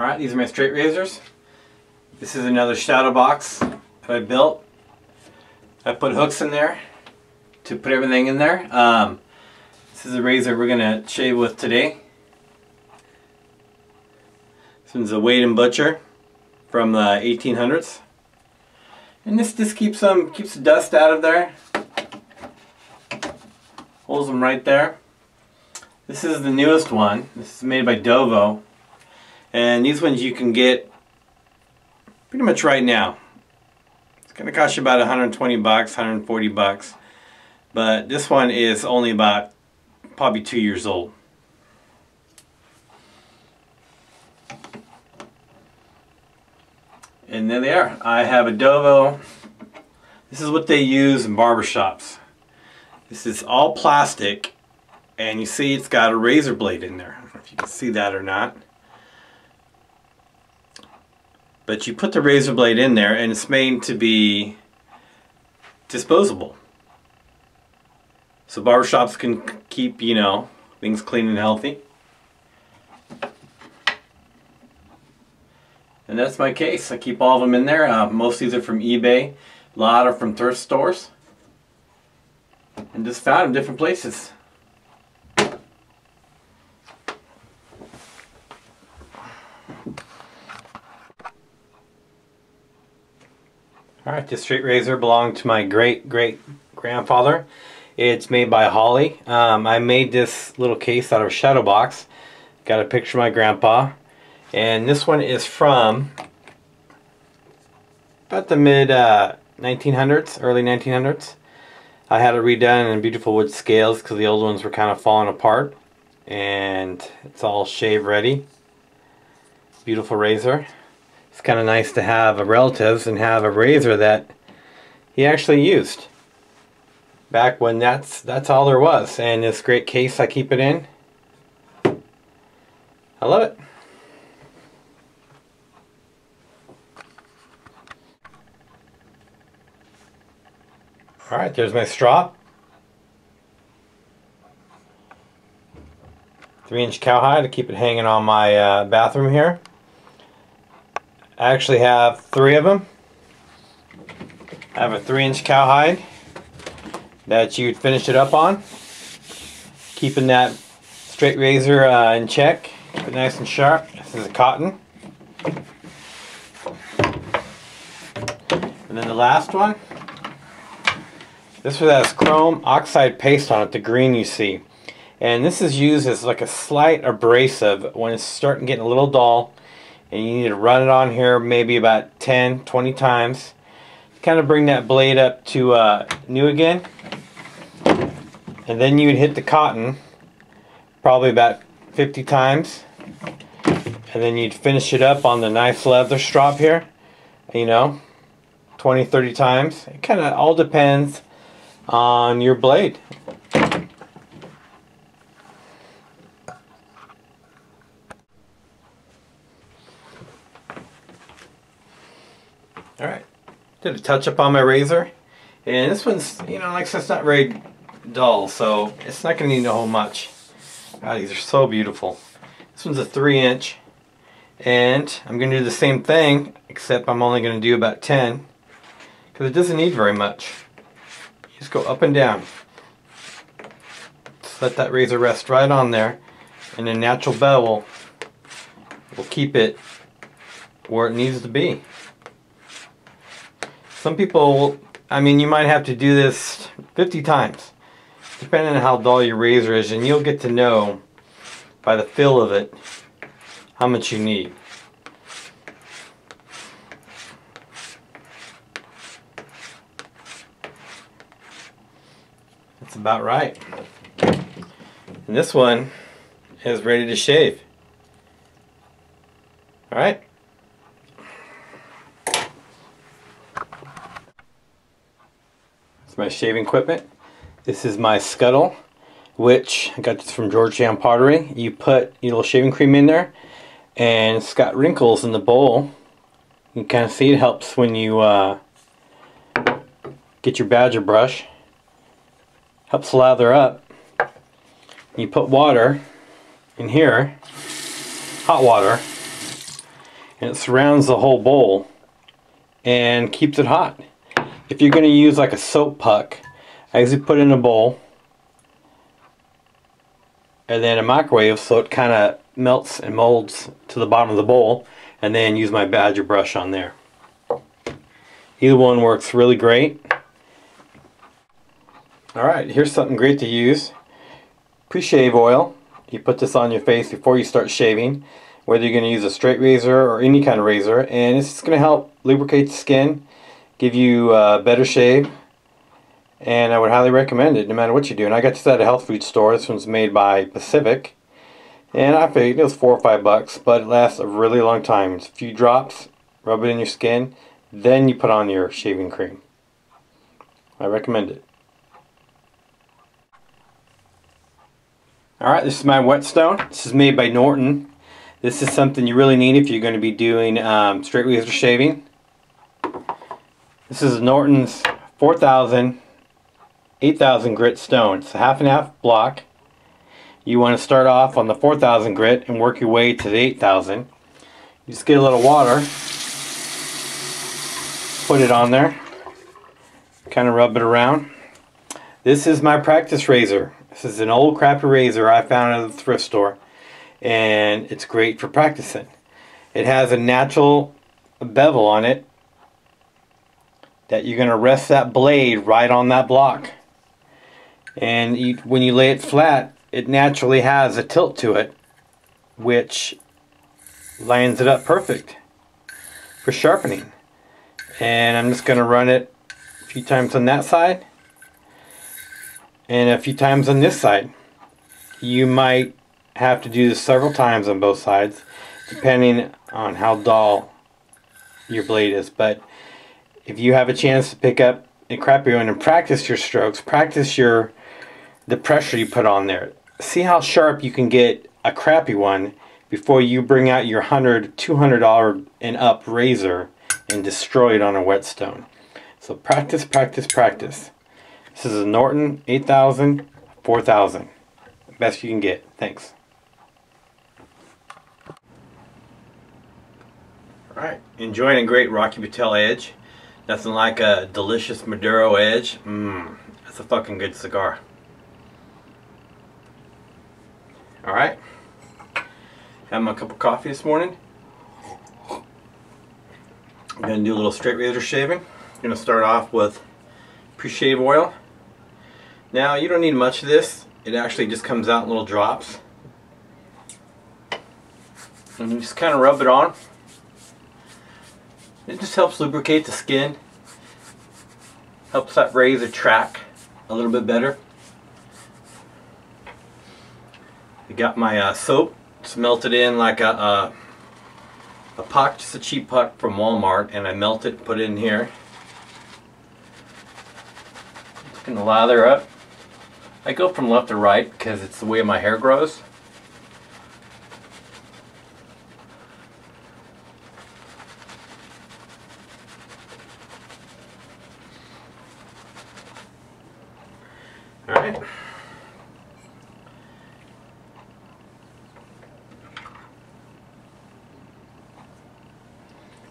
Alright, these are my straight razors. This is another shadow box that I built. I put hooks in there to put everything in there. This is a razor we're going to shave with today. This one's a Wade and Butcher from the 1800s. And this just keeps the dust out of there. Holds them right there. This is the newest one. This is made by Dovo. And these ones you can get pretty much right now. It's going to cost you about 120 bucks, 140 bucks. But this one is only about probably 2 years old. And there they are. I have a Dovo. This is what they use in barbershops. This is all plastic, and you see it's got a razor blade in there. I don't know if you can see that or not. But you put the razor blade in there, and it's made to be disposable. So barbershops can keep, you know, things clean and healthy. And that's my case. I keep all of them in there. Most of these are from eBay. A lot are from thrift stores. And just found them different places. Alright, this straight razor belonged to my great-great-grandfather. It's made by Holly. I made this little case out of a shadow box. Got a picture of my grandpa. And this one is from about the mid-1900s, early 1900s. I had it redone in beautiful wood scales because the old ones were kind of falling apart. And it's all shave ready. Beautiful razor. It's kind of nice to have relatives and have a razor that he actually used. Back when that's all there was. And this great case I keep it in. I love it. Alright, there's my strop. 3-inch cowhide to keep it hanging on my bathroom here. I actually have 3 of them. I have a 3-inch cowhide that you'd finish it up on. Keeping that straight razor in check. Keep it nice and sharp. This is a cotton. And then the last one. This one has chrome oxide paste on it, the green you see. And this is used as like a slight abrasive when it's starting getting a little dull. And you need to run it on here maybe about 10, 20 times. Kind of bring that blade up to new again. And then you would hit the cotton probably about 50 times. And then you'd finish it up on the nice leather strop here. You know, 20, 30 times. It kind of all depends on your blade. Alright, did a touch up on my razor, and this one's, you know, like I said, it's not very dull, so it's not going to need a whole much. God, these are so beautiful. This one's a 3-inch, and I'm going to do the same thing, except I'm only going to do about 10, because it doesn't need very much. Just go up and down. Just let that razor rest right on there, and the natural bevel will keep it where it needs to be. Some people will, I mean, you might have to do this 50 times, depending on how dull your razor is, and you'll get to know by the feel of it how much you need. That's about right. And this one is ready to shave. Alright. That's my shaving equipment. This is my scuttle, which I got this from Georgetown Pottery. You put your little shaving cream in there, and it's got wrinkles in the bowl. You can kind of see it helps when you get your Badger brush. Helps lather up. You put water in here, hot water, and it surrounds the whole bowl and keeps it hot. If you're going to use like a soap puck, I usually put it in a bowl and then a microwave so it kind of melts and molds to the bottom of the bowl, and then use my Badger brush on there. Either one works really great. Alright, here's something great to use. Pre-shave oil. You put this on your face before you start shaving, whether you're going to use a straight razor or any kind of razor, and it's just going to help lubricate the skin, give you a better shave, and I would highly recommend it no matter what you do. And I got this at a health food store. This one's made by Pacific, and I figured it was $4 or $5, but it lasts a really long time. It's a few drops, rub it in your skin, then you put on your shaving cream. I recommend it. Alright, this is my whetstone. This is made by Norton. This is something you really need if you're going to be doing straight razor shaving. This is Norton's 4000/8000 grit stone. It's a 1/2 and 1/2 block. You want to start off on the 4000 grit and work your way to the 8000. You just get a little water, put it on there, kind of rub it around. This is my practice razor. This is an old crappy razor I found at the thrift store, and it's great for practicing. It has a natural bevel on it that you're going to rest that blade right on that block. And when you lay it flat, it naturally has a tilt to it, which lines it up perfect for sharpening. And I'm just going to run it a few times on that side and a few times on this side. You might have to do this several times on both sides, depending on how dull your blade is. But if you have a chance to pick up a crappy one and practice your strokes, practice the pressure you put on there. See how sharp you can get a crappy one before you bring out your $100, $200 and up razor and destroy it on a whetstone. So practice, practice, practice. This is a Norton 8000, 4000. Best you can get. Thanks. Alright, enjoying a great Rocky Patel edge. Nothing like a delicious Maduro edge. That's a fucking good cigar. Alright, having my cup of coffee this morning. I'm going to do a little straight razor shaving. I'm going to start off with pre-shave oil. Now, you don't need much of this. It actually just comes out in little drops. And you just kind of rub it on. It just helps lubricate the skin. Helps that razor track a little bit better. I got my soap. It's melted in like a puck, just a cheap puck from Walmart, and I melt it and put it in here. Just going to lather up. I go from left to right because it's the way my hair grows. Alright.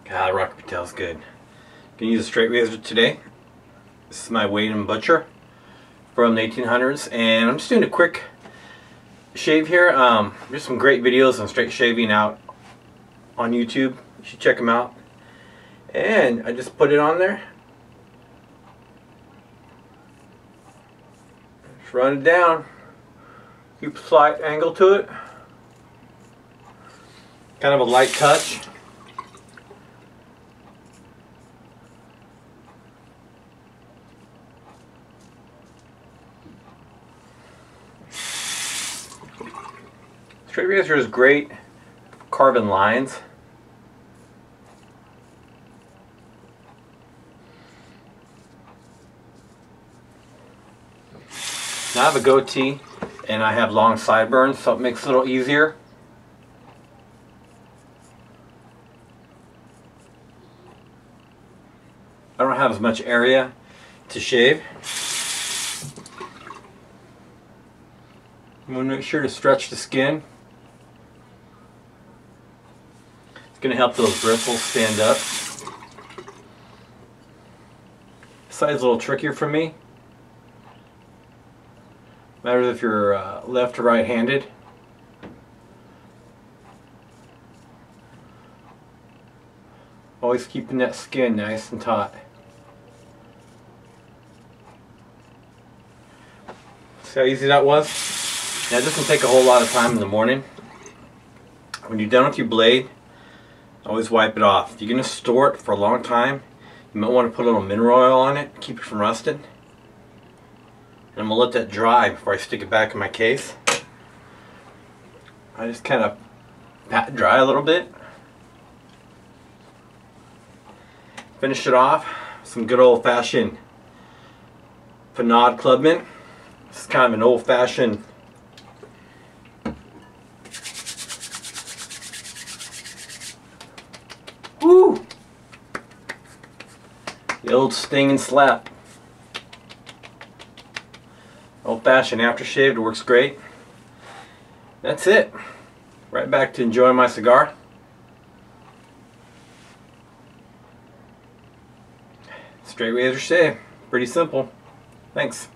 God, Rocky Patel's good. Gonna use a straight razor today. This is my Wade and Butcher from the 1800s, and I'm just doing a quick shave here. There's some great videos on straight shaving out on YouTube. You should check them out. And I just put it on there. Just run it down. Keep a slight angle to it. Kind of a light touch. Straight razor is great for carving lines. Now I have a goatee and I have long sideburns, so it makes it a little easier. I don't have as much area to shave. I'm going to make sure to stretch the skin. It's going to help those bristles stand up. This side's a little trickier for me. Matters if you're left or right-handed. Always keeping that skin nice and taut. See how easy that was? Now this doesn't take a whole lot of time in the morning. When you're done with your blade, always wipe it off. If you're going to store it for a long time, you might want to put a little mineral oil on it to keep it from rusting. And I'm going to let that dry before I stick it back in my case. I just kind of pat it dry a little bit. Finish it off with some good old-fashioned Fanade Clubman. This is kind of an old-fashioned the old sting and slap. Old-fashioned aftershave, it works great. That's it. Right back to enjoying my cigar. Straight razor shave. Pretty simple. Thanks.